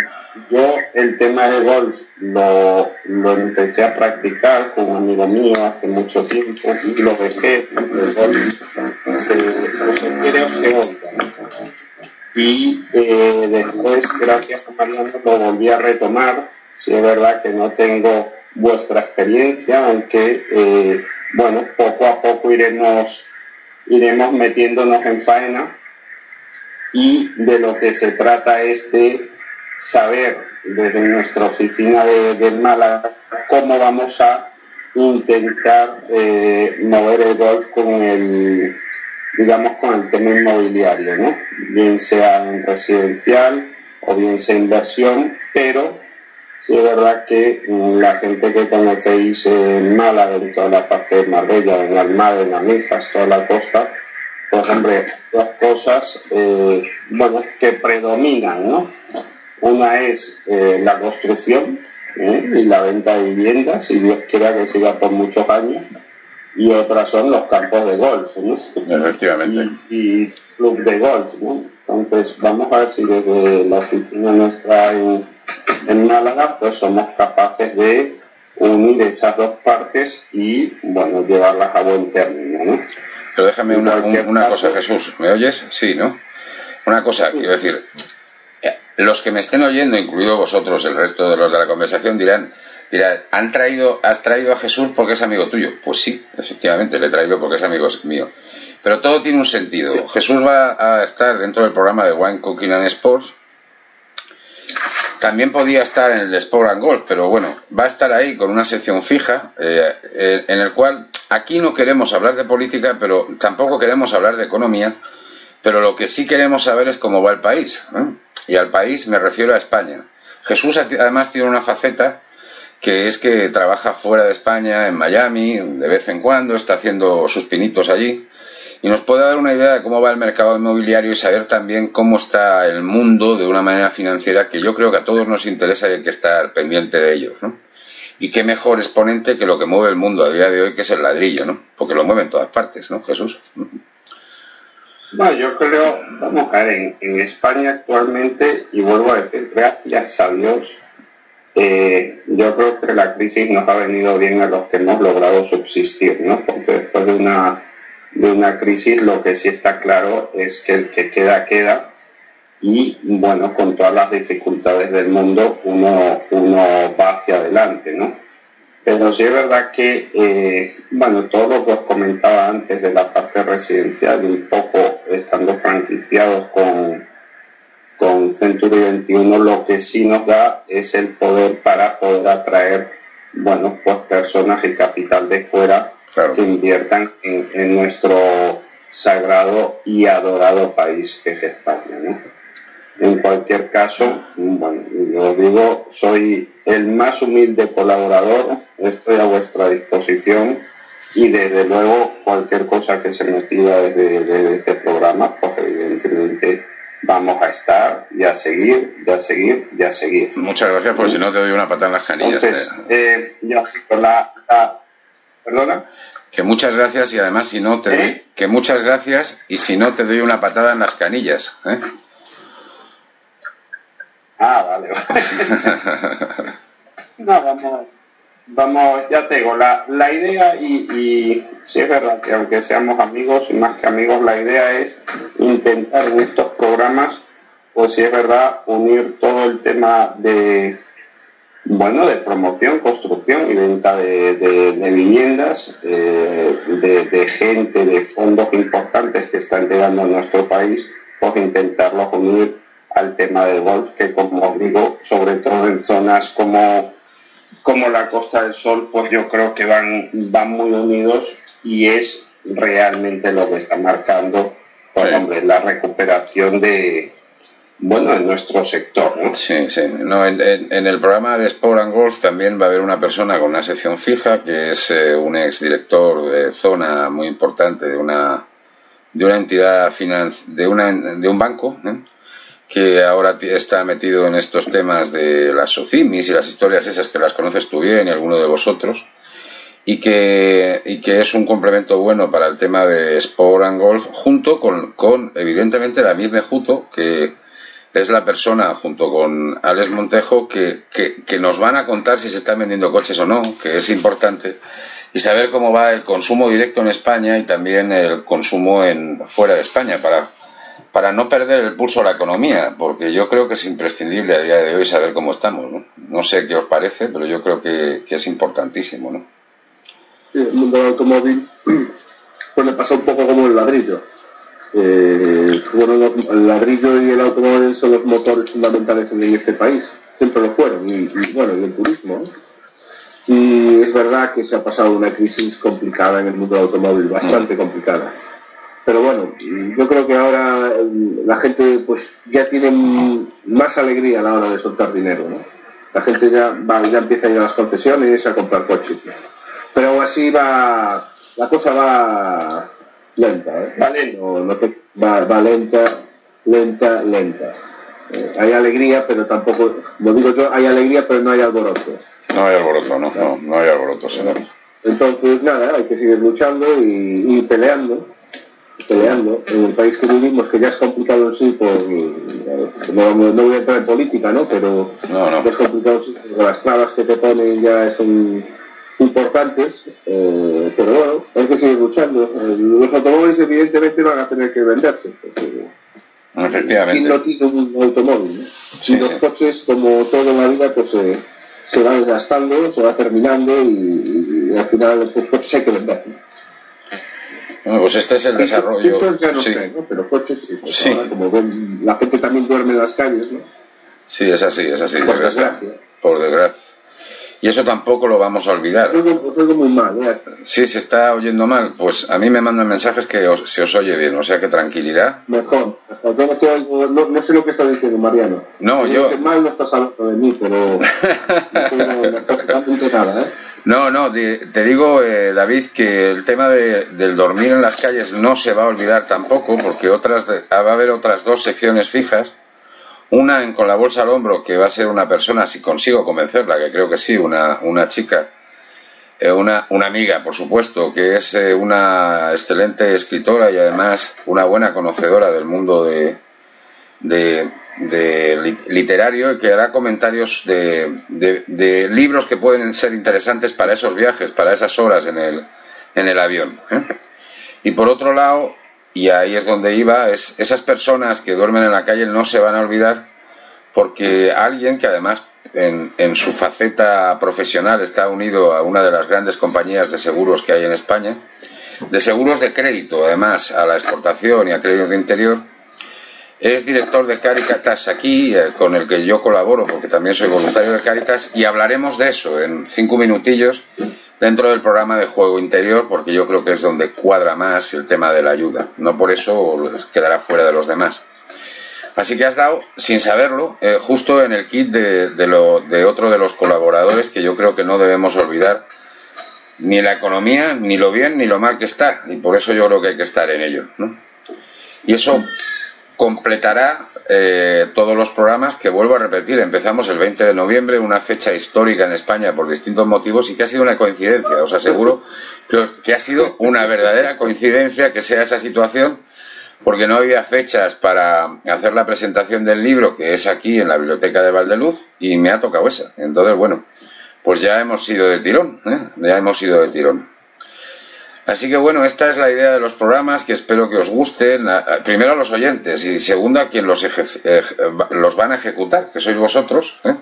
yo el tema de golf lo, lo empecé a practicar con un amigo mío hace mucho tiempo y lo dejé, el golf se, o se quiere o se odia, y eh, después gracias a Mariano lo volví a retomar. Sí, es verdad que no tengo vuestra experiencia, aunque eh, bueno, poco a poco iremos iremos metiéndonos en faena, y de lo que se trata es de saber desde nuestra oficina de, de Málaga cómo vamos a intentar eh, mover el golf con el, digamos, con el tema inmobiliario, ¿no? Bien sea en residencial o bien sea inversión, pero sí es verdad que la gente que conocéis en Málaga, en toda la parte de Marbella, en Almada, en Amijas, toda la costa, pues hombre, dos cosas eh, bueno, que predominan, ¿no? Una es eh, la construcción ¿eh? y la venta de viviendas, si Dios quiera que siga por muchos años, y otra son los campos de golf, ¿no? Efectivamente. Y, y club de golf, ¿no? Entonces, vamos a ver si desde la oficina nuestra en, en Málaga, pues somos capaces de unir esas dos partes y, bueno, llevarlas a buen término, ¿no? Pero déjame una, un, una cosa, Jesús, ¿me oyes? Sí, ¿no? Una cosa, sí. Quiero decir, los que me estén oyendo, incluido vosotros, el resto de los de la conversación, dirán, dirán, ¿han traído, has traído a Jesús porque es amigo tuyo? Pues sí, efectivamente, le he traído porque es amigo mío. Pero todo tiene un sentido. Sí. Jesús va a estar dentro del programa de Wine Cooking and Sports. También podía estar en el Sports and Golf, pero bueno, va a estar ahí con una sección fija eh, eh, en el cual aquí no queremos hablar de política, pero tampoco queremos hablar de economía, pero lo que sí queremos saber es cómo va el país, ¿no? Y al país me refiero a España. Jesús además tiene una faceta que es que trabaja fuera de España, en Miami, de vez en cuando, está haciendo sus pinitos allí, y nos puede dar una idea de cómo va el mercado inmobiliario y saber también cómo está el mundo de una manera financiera, que yo creo que a todos nos interesa y hay que estar pendiente de ello, ¿no? Y qué mejor exponente que lo que mueve el mundo a día de hoy, que es el ladrillo, ¿no? Porque lo mueve en todas partes, ¿no, Jesús? Bueno, yo creo, vamos a caer en, en España actualmente, y vuelvo a decir, gracias a Dios, eh, yo creo que la crisis nos ha venido bien a los que hemos logrado subsistir, ¿no? Porque después de una... de una crisis, lo que sí está claro es que el que queda, queda, y bueno, con todas las dificultades del mundo uno, uno va hacia adelante, ¿no? Pero sí es verdad que, eh, bueno, todo lo que os comentaba antes de la parte residencial, un poco estando franquiciados con, con Century veintiuno, lo que sí nos da es el poder para poder atraer, bueno, pues personas y capital de fuera. Claro. Que inviertan en, en nuestro sagrado y adorado país, que es España, ¿no? En cualquier caso, bueno, yo digo, soy el más humilde colaborador, estoy a vuestra disposición, y desde luego cualquier cosa que se me pida desde, desde este programa, pues evidentemente vamos a estar y a seguir, y a seguir, y a seguir. Muchas gracias, porque si no te doy una patada en las canillas. Entonces, de... eh, ya con la... la Perdona. Que muchas gracias y además si no te ¿Eh? doy, que muchas gracias y si no te doy una patada en las canillas, ¿eh? Ah, vale, vale. No, vamos, vamos, ya te digo, la, la idea y, y sí es verdad que aunque seamos amigos y más que amigos, la idea es intentar en estos programas, pues sí es verdad, unir todo el tema de Bueno, de promoción, construcción y venta de, de, de viviendas, eh, de, de gente, de fondos importantes que están llegando a nuestro país, pues intentarlos unir al tema del golf, que como os digo, sobre todo en zonas como, como la Costa del Sol, pues yo creo que van, van muy unidos y es realmente lo que está marcando, pues, hombre, la recuperación de... bueno en nuestro sector, ¿no? Sí, sí. No, en, en, en el programa de Sport and Golf también va a haber una persona con una sección fija, que es eh, un exdirector de zona muy importante de una de una entidad finance, de una de un banco, ¿eh? Que ahora está metido en estos temas de las socimis y las historias esas que las conoces tú bien y alguno de vosotros, y que, y que es un complemento bueno para el tema de Sport and Golf, junto con, con evidentemente David Mejuto, que es la persona, junto con Alex Montejo, que, que, que nos van a contar si se están vendiendo coches o no, que es importante, y saber cómo va el consumo directo en España y también el consumo en fuera de España, para... para no perder el pulso a la economía, porque yo creo que es imprescindible a día de hoy saber cómo estamos, ¿no? No sé qué os parece, pero yo creo que, que es importantísimo, ¿no? Sí, el mundo del automóvil pues le pasa un poco como el ladrillo. Eh, bueno, los, el ladrillo y el automóvil son los motores fundamentales en este país, siempre lo fueron, y, y bueno, y el turismo, ¿no? Y es verdad que se ha pasado una crisis complicada en el mundo del automóvil, bastante complicada. Pero bueno, yo creo que ahora la gente pues ya tiene más alegría a la hora de soltar dinero, ¿no? La gente ya va, ya empieza a ir a las concesiones a comprar coches. Pero aún así va, la cosa va lenta, ¿eh? Va lenta, no, no te, va, va lenta, lenta, lenta. Eh, hay alegría, pero tampoco, lo digo yo, hay alegría, pero no hay alboroto. No hay alboroto, no, no, no hay alboroto, señor. Entonces, nada, hay que seguir luchando y, y peleando. peleando en el país que vivimos, que ya es complicado en sí por no, no voy a entrar en política, ¿no? Pero no, no. Es complicado, las trabas que te ponen ya son importantes, eh, pero bueno, hay que seguir luchando. Los automóviles evidentemente van a tener que venderse, porque efectivamente no tiene un automóvil, ¿no? Sí, y los sí. coches, como todo en la vida, pues eh, se van desgastando, se va terminando y, y al final los coches hay que vender. Bueno, pues este es el desarrollo. Eso ya no sí. sé, ¿no? Pero coches sí. Pues sí. Ahora, como ven, la gente también duerme en las calles, ¿no? Sí, es así, es así. Por desgracia. Por desgracia. Y eso tampoco lo vamos a olvidar. Os oigo, os oigo muy mal, ¿eh? Sí, se está oyendo mal. Pues a mí me mandan mensajes que os, se os oye bien, o sea que tranquilidad. Mejor. Yo no, te oigo, no, no sé lo que está diciendo, Mariano. No, yo... yo... mal no estás hablando de mí, pero... no nada, ¿eh? No, no, te digo, eh, David, que el tema de, del dormir en las calles no se va a olvidar tampoco, porque otras de, va a haber otras dos secciones fijas, una en Con la Bolsa al Hombro, que va a ser una persona, si consigo convencerla, que creo que sí, una, una chica, eh, una, una amiga, por supuesto, que es eh, una excelente escritora y además una buena conocedora del mundo de... de de literario, y que hará comentarios de, de, de libros que pueden ser interesantes para esos viajes, para esas horas en el, en el avión, ¿eh? Y por otro lado, y ahí es donde iba, es esas personas que duermen en la calle no se van a olvidar, porque alguien que además en, en su faceta profesional está unido a una de las grandes compañías de seguros que hay en España, de seguros de crédito, además a la exportación y a crédito interior, es director de Caritas aquí, con el que yo colaboro, porque también soy voluntario de Caritas, y hablaremos de eso en cinco minutillos dentro del programa de Juego Interior, porque yo creo que es donde cuadra más el tema de la ayuda. No por eso quedará fuera de los demás. Así que has dado, sin saberlo, eh, justo en el kit de, de, lo, de otro de los colaboradores que yo creo que no debemos olvidar, ni la economía, ni lo bien, ni lo mal que está. Y por eso yo creo que hay que estar en ello, ¿no? Y eso... completará eh, todos los programas que, vuelvo a repetir, empezamos el veinte de noviembre, una fecha histórica en España por distintos motivos y que ha sido una coincidencia. Os aseguro que, que ha sido una verdadera coincidencia que sea esa situación, porque no había fechas para hacer la presentación del libro, que es aquí en la biblioteca de Valdeluz, y me ha tocado esa. Entonces, bueno, pues ya hemos ido de tirón, ¿eh? Ya hemos ido de tirón. Así que bueno, esta es la idea de los programas, que espero que os gusten, primero a los oyentes y segundo a quien los, eje los van a ejecutar, que sois vosotros, ¿eh?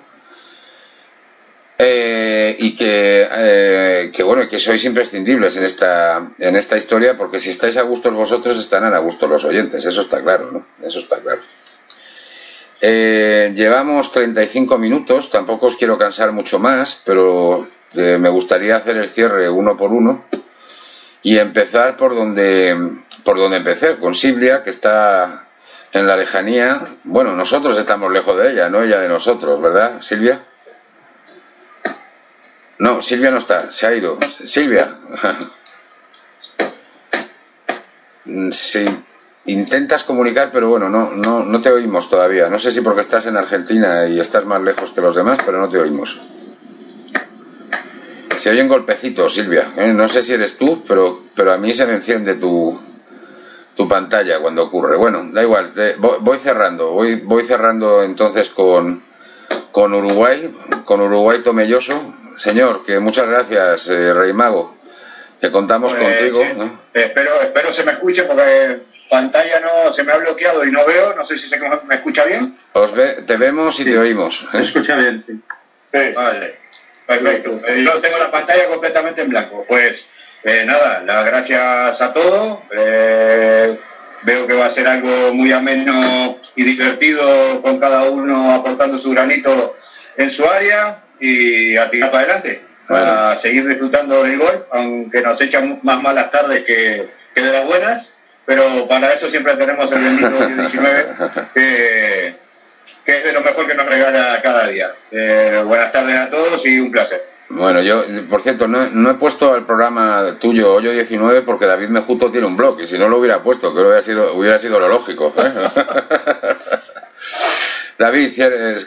Eh, y que, eh, que bueno, que sois imprescindibles en esta, en esta historia, porque si estáis a gusto vosotros, estarán a gusto los oyentes, eso está claro, ¿no? Eso está claro. Eh, llevamos treinta y cinco minutos, tampoco os quiero cansar mucho más, pero eh, me gustaría hacer el cierre uno por uno. Y empezar por donde por donde empecé, con Silvia, que está en la lejanía. Bueno, nosotros estamos lejos de ella, no ella de nosotros, ¿verdad, Silvia? No, Silvia no está, se ha ido. Silvia. Sí, intentas comunicar, pero bueno, no, no, no te oímos todavía. No sé si porque estás en Argentina y estás más lejos que los demás, pero no te oímos. Se oyen golpecitos, Silvia. ¿Eh? No sé si eres tú, pero, pero a mí se me enciende tu, tu pantalla cuando ocurre. Bueno, da igual, te, voy, voy cerrando. Voy, voy cerrando entonces con, con Uruguay, con Uruguay Tomelloso. Señor, que muchas gracias, eh, Rey Mago, que contamos pues, contigo. Eh, ¿no? Espero espero se me escuche porque pantalla no se me ha bloqueado y no veo. No sé si se me escucha bien. Os ve, te vemos y sí, te oímos. Se escucha bien, sí. Sí. Vale, perfecto. Eh, yo tengo la pantalla completamente en blanco. Pues eh, nada, las gracias a todos. Eh, veo que va a ser algo muy ameno y divertido con cada uno aportando su granito en su área. Y a tirar para adelante, bueno, a seguir disfrutando del golf, aunque nos echan más malas tardes que, que de las buenas, pero para eso siempre tenemos el bendito diecinueve, que, que es de lo mejor que nos regala cada día. Eh, buenas tardes a todos y un placer. Bueno, yo, por cierto, no, no he puesto el programa tuyo Hoyo diecinueve porque David Mejuto tiene un blog, y si no lo hubiera puesto, que hubiera sido, hubiera sido lo lógico, ¿eh? David,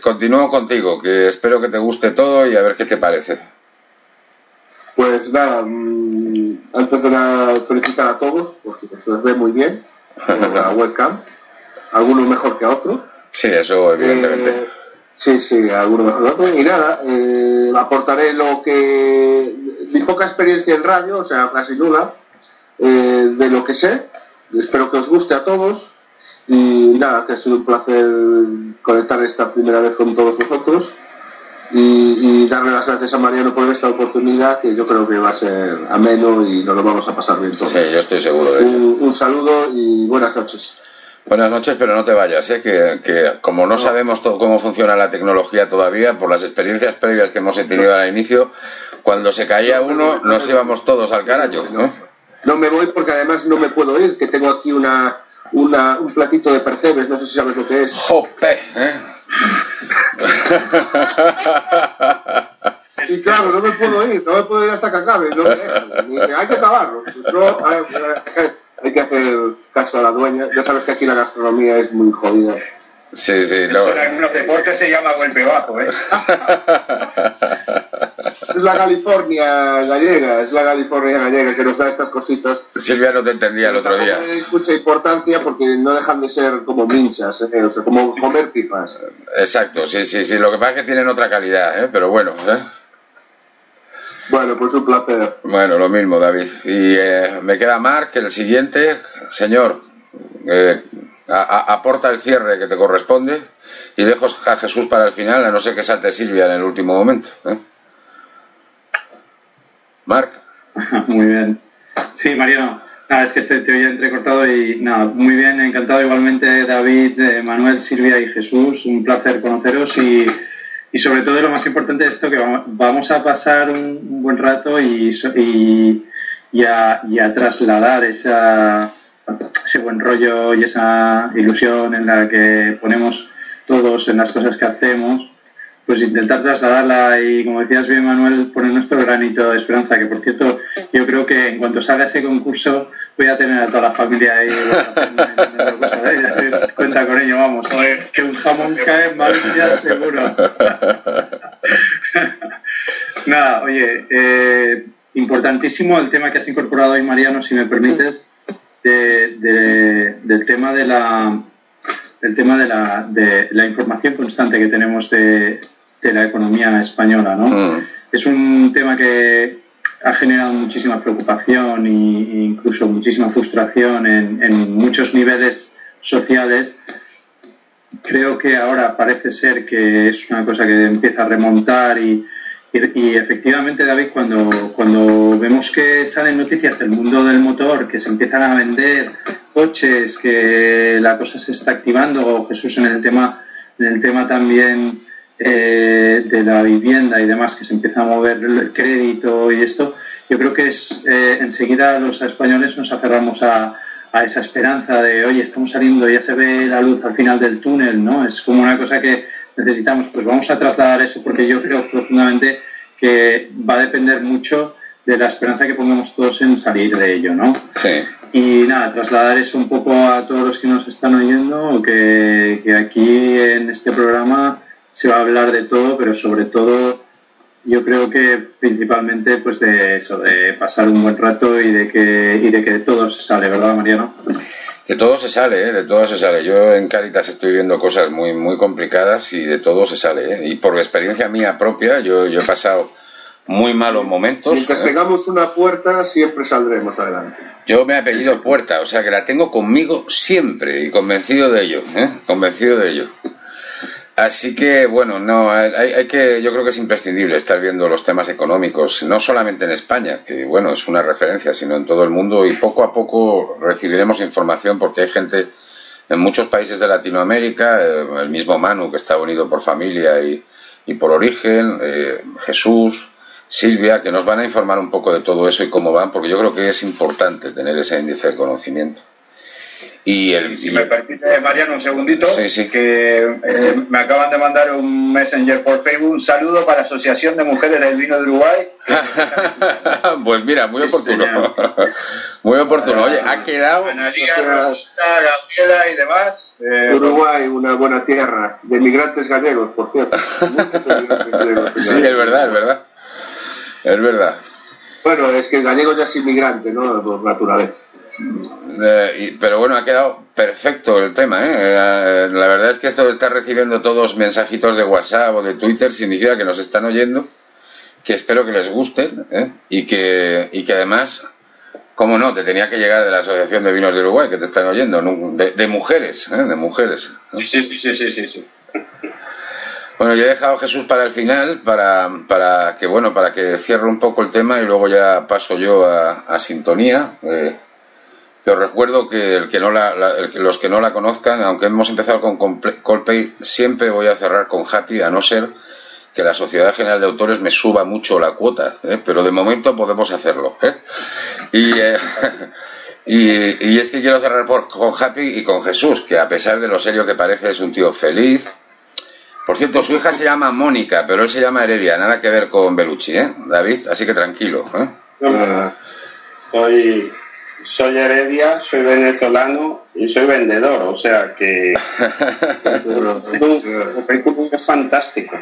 continúo contigo, que espero que te guste todo y a ver qué te parece. Pues nada, antes de nada felicitar a todos, porque se les ve muy bien, con la webcam, algunos mejor que otros. Sí, eso evidentemente. Eh, sí, sí, algunos mejor que otros. Y nada, eh, aportaré lo que... mi poca experiencia en radio, o sea, casi nula, eh, de lo que sé. Espero que os guste a todos. Y nada, que ha sido un placer conectar esta primera vez con todos vosotros y, y darle las gracias a Mariano por esta oportunidad que yo creo que va a ser ameno y nos lo vamos a pasar bien todos. Sí, yo estoy seguro de ello. Un, un saludo y buenas noches. Buenas noches, pero no te vayas, ¿eh? que, que como no, no. sabemos todo cómo funciona la tecnología todavía, por las experiencias previas que hemos tenido al inicio, cuando se caía uno nos íbamos todos al carajo, ¿no? No me voy porque además no me puedo ir, que tengo aquí una... Una, un platito de percebes, no sé si sabes lo que es. ¡Jope! ¿Eh? Y claro, no me puedo ir, no me puedo ir hasta que acabe. No me dejan, ni que hay que acabarlo. No, hay que hacer caso a la dueña. Ya sabes que aquí la gastronomía es muy jodida. Sí, sí, no. En algunos deportes se llama golpe bajo, ¿eh? Es la California gallega, es la California gallega que nos da estas cositas. Silvia no te entendía el otro día. No escucha importancia porque no dejan de ser como minchas, ¿eh? O sea, como comer pipas. Exacto, sí, sí, sí. Lo que pasa es que tienen otra calidad, ¿eh? Pero bueno, ¿eh? Bueno, pues un placer. Bueno, lo mismo, David. Y eh, me queda Marc, el siguiente. Señor, eh, a, a, aporta el cierre que te corresponde y dejo a Jesús para el final, a no ser que salte Silvia en el último momento, ¿eh? Marc. Muy bien. Sí, Mariano. Nada, es que se te oía entrecortado y nada, muy bien, encantado igualmente David, eh, Manuel, Silvia y Jesús. Un placer conoceros y, y sobre todo lo más importante es esto, que vamos a pasar un, un buen rato y, y, y, a, y a trasladar esa, ese buen rollo y esa ilusión en la que ponemos todos en las cosas que hacemos. Pues intentar trasladarla y, como decías bien, Manuel, poner nuestro granito de esperanza, que por cierto, yo creo que en cuanto salga ese concurso voy a tener a toda la familia ahí. Cuenta con ello, vamos. Joder, que un jamón cae en Valencia seguro. Nada, oye, eh, importantísimo el tema que has incorporado hoy, Mariano, si me permites, de, de, del tema de la... el tema de la, de la información constante que tenemos de, de la economía española, ¿no? Mm. Es un tema que ha generado muchísima preocupación e incluso muchísima frustración en, en muchos niveles sociales. Creo que ahora parece ser que es una cosa que empieza a remontar y, y, y efectivamente, David, cuando, cuando vemos que salen noticias del mundo del motor, que se empiezan a vender coches, que la cosa se está activando, o Jesús en el tema, en el tema también eh, de la vivienda y demás, que se empieza a mover el crédito y esto, yo creo que es eh, enseguida los españoles nos aferramos a, a esa esperanza de, oye, estamos saliendo, ya se ve la luz al final del túnel, ¿no? Es como una cosa que necesitamos, pues vamos a trasladar eso, porque yo creo profundamente que va a depender mucho de la esperanza que pongamos todos en salir de ello, ¿no? Sí. Y nada, trasladar eso un poco a todos los que nos están oyendo, que, que aquí en este programa se va a hablar de todo, pero sobre todo yo creo que principalmente pues de eso, de pasar un buen rato y de que y de que de todo se sale, ¿verdad, Mariano? De todo se sale, ¿eh? De todo se sale. Yo en Cáritas estoy viendo cosas muy muy complicadas y de todo se sale, ¿eh? Y por experiencia mía propia, yo, yo he pasado muy malos momentos. Mientras ¿eh? tengamos una puerta, siempre saldremos adelante. Yo me he apellido Puerta, o sea que la tengo conmigo siempre y convencido de ello, ¿eh? Convencido de ello. Así que, bueno, no, hay, hay que, yo creo que es imprescindible estar viendo los temas económicos, no solamente en España, que bueno, es una referencia, sino en todo el mundo, y poco a poco recibiremos información, porque hay gente en muchos países de Latinoamérica, el mismo Manu, que está unido por familia y, y por origen, eh, Jesús, Silvia, que nos van a informar un poco de todo eso y cómo van, porque yo creo que es importante tener ese índice de conocimiento. Y el, y... Si me permite, Mariano, un segundito, sí, sí. que eh, me acaban de mandar un messenger por Facebook, un saludo para la Asociación de Mujeres del Vino de Uruguay. Pues mira, muy oportuno. Muy oportuno. Oye, ha quedado... Analía, Rosita, Gabriela y demás. Eh, Uruguay, una buena tierra, de migrantes gallegos, por cierto. Muchos migrantes gallegos. Sí, es verdad, es verdad. Es verdad. Bueno, es que el gallego ya es inmigrante, ¿no? Por naturaleza. Eh, pero bueno, ha quedado perfecto el tema, ¿eh? La verdad es que esto está recibiendo todos mensajitos de WhatsApp o de Twitter, significa que nos están oyendo, que espero que les gusten, ¿eh? y, que, y que además, cómo no, te tenía que llegar de la Asociación de Vinos de Uruguay, que te están oyendo, de, de mujeres, ¿eh? De mujeres, ¿no? Sí, sí, sí, sí, sí, sí. Bueno, yo he dejado a Jesús para el final, para, para que bueno, para que cierre un poco el tema y luego ya paso yo a, a sintonía. Eh, Te os recuerdo que, el que no la, la, el, los que no la conozcan, aunque hemos empezado con Coldplay, siempre voy a cerrar con Happy, a no ser que la Sociedad General de Autores me suba mucho la cuota, ¿eh? Pero de momento podemos hacerlo, ¿eh? Y, eh, y, y es que quiero cerrar por, con Happy y con Jesús, que a pesar de lo serio que parece, es un tío feliz. Por cierto, su hija se llama Mónica, pero él se llama Heredia, nada que ver con Belucci, ¿eh? David, así que tranquilo, ¿eh? No, soy... Soy Heredia, soy venezolano y soy vendedor, o sea que es fantástico.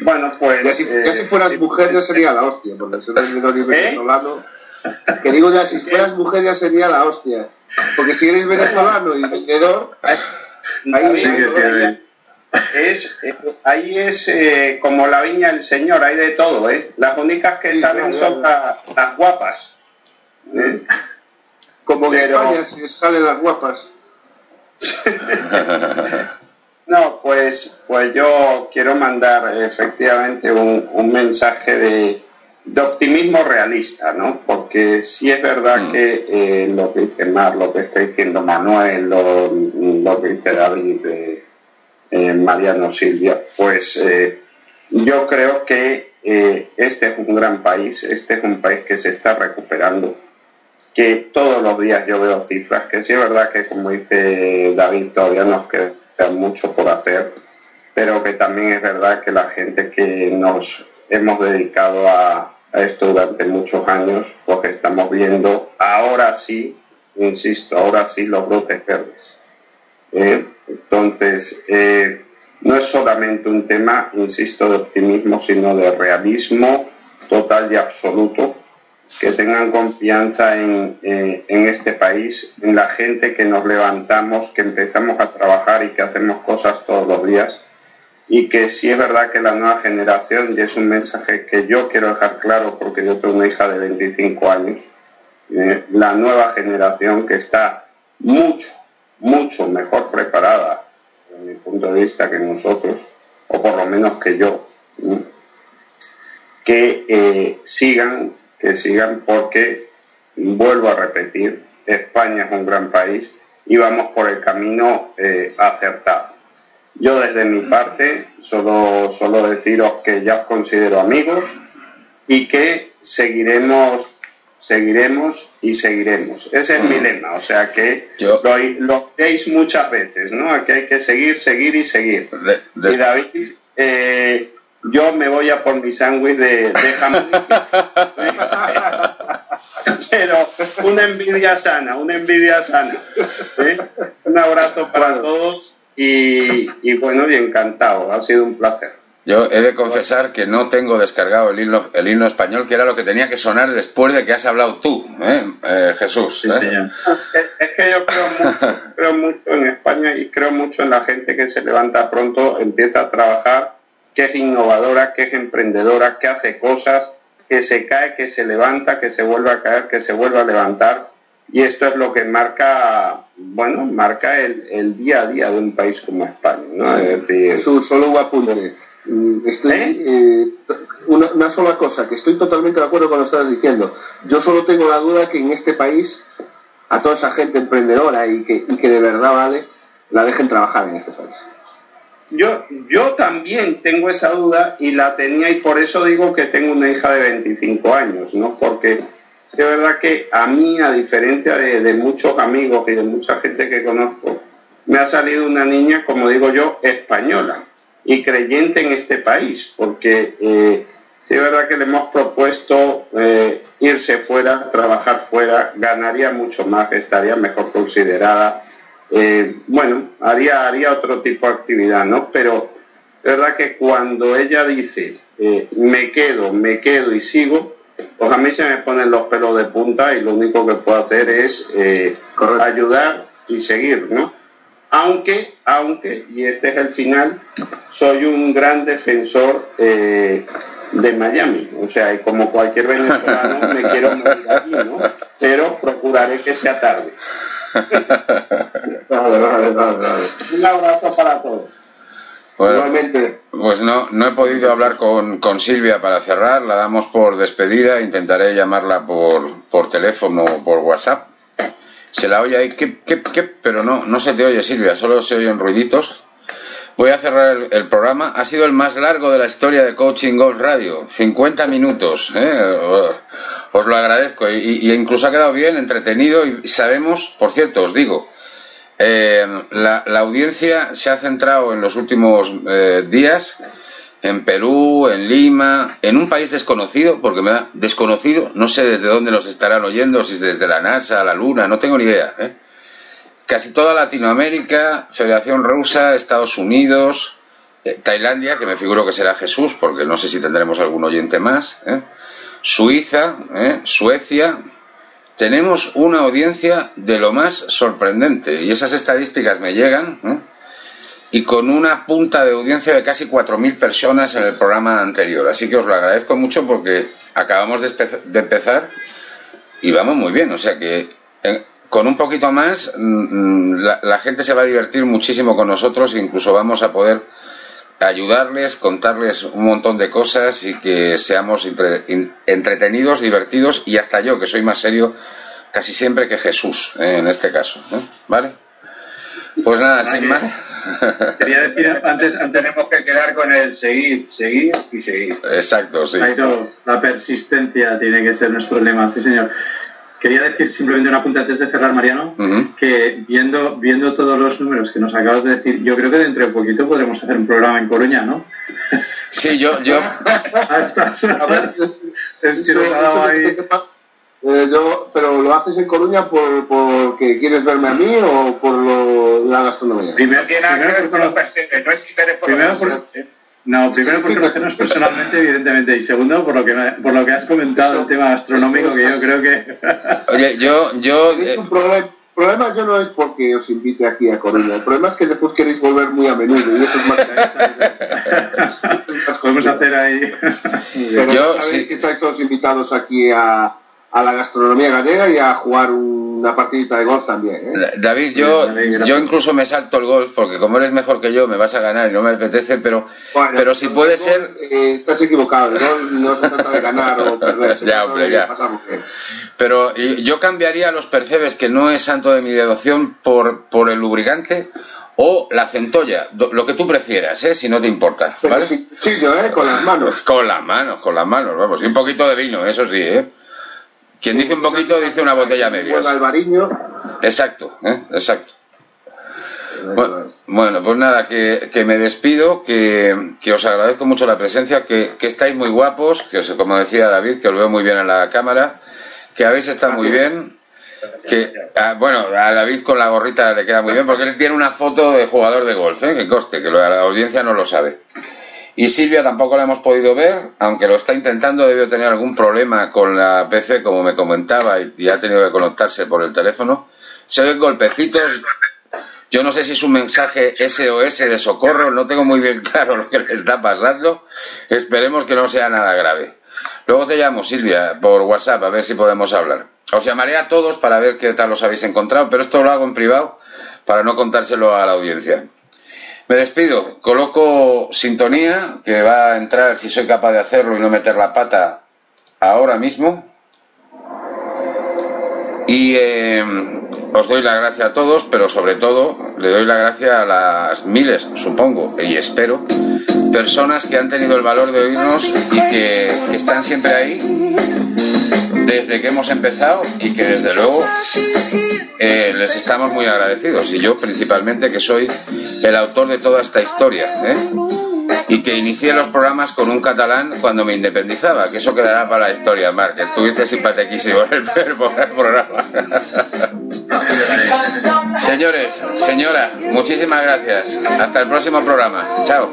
Bueno, pues... Ya si, ya eh, si fueras eh, mujer ya sería la hostia, porque soy vendedor y venezolano... ¿Eh? Que digo ya, si fueras mujer ya sería la hostia, porque si eres venezolano y vendedor... Ahí sí que sirve. Es, eh, ahí es eh, como la viña del señor, hay de todo, ¿eh? Las únicas que sí, salen claro, son la, las guapas, ¿eh? Como que España se salen las guapas. No, pues, pues yo quiero mandar efectivamente un, un mensaje de, de optimismo realista, ¿no? Porque sí es verdad mm. que eh, lo que dice Mar, lo que está diciendo Manuel, lo, lo que dice David, eh, eh, Mariano, Silvia, pues eh, yo creo que eh, este es un gran país, este es un país que se está recuperando, que todos los días yo veo cifras, que sí es verdad que, como dice David, todavía nos queda mucho por hacer, pero que también es verdad que la gente que nos hemos dedicado a, a esto durante muchos años, pues estamos viendo ahora sí, insisto, ahora sí los brotes verdes. ¿Eh? Entonces, eh, no es solamente un tema, insisto, de optimismo, sino de realismo total y absoluto, que tengan confianza en, eh, en este país, en la gente que nos levantamos, que empezamos a trabajar y que hacemos cosas todos los días, y que sí es verdad que la nueva generación, y es un mensaje que yo quiero dejar claro porque yo tengo una hija de veinticinco años, eh, la nueva generación que está mucho, mucho mejor preparada, desde mi punto de vista, que nosotros, o por lo menos que yo, eh, que eh, sigan que sigan porque, vuelvo a repetir, España es un gran país y vamos por el camino eh, acertado. Yo desde mi parte solo, solo deciros que ya os considero amigos y que seguiremos seguiremos y seguiremos. Ese es mm. mi lema, o sea que Yo. lo, lo veis muchas veces, ¿no? Que hay que seguir, seguir y seguir. De, de... Y David... Eh, Yo me voy a por mi sándwich de, de jamón. Pero una envidia sana, una envidia sana. ¿Sí? Un abrazo para bueno. todos y, y bueno, y encantado. Ha sido un placer. Yo he de confesar que no tengo descargado el himno, el himno español, que era lo que tenía que sonar después de que has hablado tú, ¿eh? Eh, Jesús. Sí, ¿eh? Señor. Es, es que yo creo mucho, creo mucho en España y creo mucho en la gente que se levanta pronto, empieza a trabajar, que es innovadora, que es emprendedora, que hace cosas, que se cae, que se levanta, que se vuelve a caer, que se vuelve a levantar. Y esto es lo que marca, bueno, marca el, el día a día de un país como España, ¿no? Sí. Es decir, Jesús, solo un apunte. Estoy, ¿Eh? Eh, una, una sola cosa, que estoy totalmente de acuerdo con lo que estás diciendo. Yo solo tengo la duda que en este país, a toda esa gente emprendedora y que, y que de verdad vale, la dejen trabajar en este país. Yo, yo también tengo esa duda y la tenía, y por eso digo que tengo una hija de veinticinco años, ¿no? Porque es verdad que a mí, a diferencia de, de muchos amigos y de mucha gente que conozco, me ha salido una niña, como digo yo, española y creyente en este país, porque eh, es verdad que le hemos propuesto eh, irse fuera, trabajar fuera, ganaría mucho más, estaría mejor considerada. Eh, bueno, haría, haría otro tipo de actividad, ¿no? Pero es verdad que cuando ella dice eh, me quedo, me quedo y sigo, pues a mí se me ponen los pelos de punta y lo único que puedo hacer es eh, ayudar y seguir, ¿no? Aunque, aunque, y este es el final, soy un gran defensor eh, de Miami, o sea, y como cualquier venezolano me quiero morir aquí, ¿no? Pero procuraré que sea tarde. Vale, vale, vale, vale. Un abrazo para todos. Bueno, pues no, no he podido hablar con, con Silvia para cerrar, la damos por despedida, intentaré llamarla por, por teléfono o por WhatsApp. Se la oye ahí, ¿qué, qué, qué? Pero no, no se te oye, Silvia, solo se oyen ruiditos. Voy a cerrar el, el programa. Ha sido el más largo de la historia de Coaching Golf Radio, cincuenta minutos, ¿eh? Os lo agradezco, y, y incluso ha quedado bien, entretenido, y sabemos, por cierto, os digo, eh, la, la audiencia se ha centrado en los últimos eh, días en Perú, en Lima, en un país desconocido, porque me da desconocido, no sé desde dónde nos estarán oyendo, si es desde la NASA, la Luna, no tengo ni idea, ¿eh? Casi toda Latinoamérica, Federación Rusa, Estados Unidos, eh, Tailandia, que me figuro que será Jesús, porque no sé si tendremos algún oyente más, ¿eh? Suiza, ¿eh? Suecia. Tenemos una audiencia de lo más sorprendente, y esas estadísticas me llegan, ¿eh? Y con una punta de audiencia de casi cuatro mil personas en el programa anterior, así que os lo agradezco mucho porque acabamos de, de empezar y vamos muy bien, o sea que eh, con un poquito más mmm, la, la gente se va a divertir muchísimo con nosotros, e incluso vamos a poder ayudarles, contarles un montón de cosas y que seamos entre, in, entretenidos, divertidos, y hasta yo, que soy más serio casi siempre que Jesús, eh, en este caso, ¿no? ¿Vale? Pues nada, sin más. Quería decir, antes, antes tenemos que quedar con el seguir, seguir y seguir. Exacto, sí. Ahí todo, la persistencia tiene que ser nuestro lema, sí señor. Quería decir simplemente una punta antes de cerrar, Mariano, uh-huh. que viendo viendo todos los números que nos acabas de decir, yo creo que dentro de poquito podremos hacer un programa en Coruña, ¿no? Sí, yo... yo... Hasta, a ver, es, es que nos ha dado ahí... Eh, yo, ¿pero lo haces en Coruña por, por que quieres verme a mí o por lo, la gastronomía? Primero que nada, primero por, por los pastores, no es interés por primero los pastores. No, primero porque lo tenemos personalmente, evidentemente, y segundo por lo que por lo que has comentado, el tema gastronómico, que yo creo que... Oye, yo... yo eh... un problema, problema yo no es porque os invite aquí a Coruña, el problema es que después queréis volver muy a menudo, y eso es más... Las podemos hacer ahí... Pero yo, sabéis sí. que estáis todos invitados aquí a, a la gastronomía gallega y a jugar una partidita de golf también, ¿eh? David, yo, yo incluso me salto el golf porque como eres mejor que yo me vas a ganar y no me apetece, pero bueno, pero si puede golf, ser... Eh, estás equivocado, no, no se trata de ganar o perder. Ya, hombre, ya. Pasamos, ¿eh? Pero y, yo cambiaría los percebes, que no es santo de mi devoción, por, por el lubricante o la centolla, lo que tú prefieras, ¿eh? Si no te importa, ¿vale? Sí, sí, yo, ¿eh? Con las manos. Con las manos, con las manos, vamos, y un poquito de vino, eso sí, ¿eh? Quien dice un poquito dice una botella media. Buen albariño. Exacto, ¿eh? Exacto. Bueno, bueno, pues nada, que, que me despido, que, que os agradezco mucho la presencia, que, que estáis muy guapos, que os, como decía David, que os veo muy bien en la cámara, que habéis estado muy bien, que a, bueno, a David con la gorrita le queda muy bien, porque él tiene una foto de jugador de golf, ¿eh? Que coste, que la audiencia no lo sabe. Y Silvia tampoco la hemos podido ver, aunque lo está intentando, debió tener algún problema con la P C, como me comentaba, y, y ha tenido que conectarse por el teléfono. Se oyen golpecitos. Yo no sé si es un mensaje S O S de socorro, no tengo muy bien claro lo que le está pasando. Esperemos que no sea nada grave. Luego te llamo, Silvia, por WhatsApp, a ver si podemos hablar. Os llamaré a todos para ver qué tal os habéis encontrado, pero esto lo hago en privado para no contárselo a la audiencia. Me despido, coloco sintonía, que va a entrar, si soy capaz de hacerlo y no meter la pata, ahora mismo. Y eh, os doy la gracia a todos, pero sobre todo le doy la gracia a las miles, supongo, y espero, personas que han tenido el valor de oírnos y que, que están siempre ahí desde que hemos empezado y que desde luego eh, les estamos muy agradecidos. Y yo principalmente, que soy el autor de toda esta historia, ¿eh? Y que inicié los programas con un catalán cuando me independizaba, que eso quedará para la historia, Marc, que estuviste simpaticísimo en el programa. Señores, señora, muchísimas gracias. Hasta el próximo programa. Chao.